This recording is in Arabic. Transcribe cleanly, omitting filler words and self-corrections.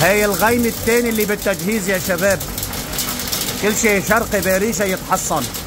هاي الغيم التاني اللي بالتجهيز يا شباب. كل شيء شرقي باريشة يتحصن.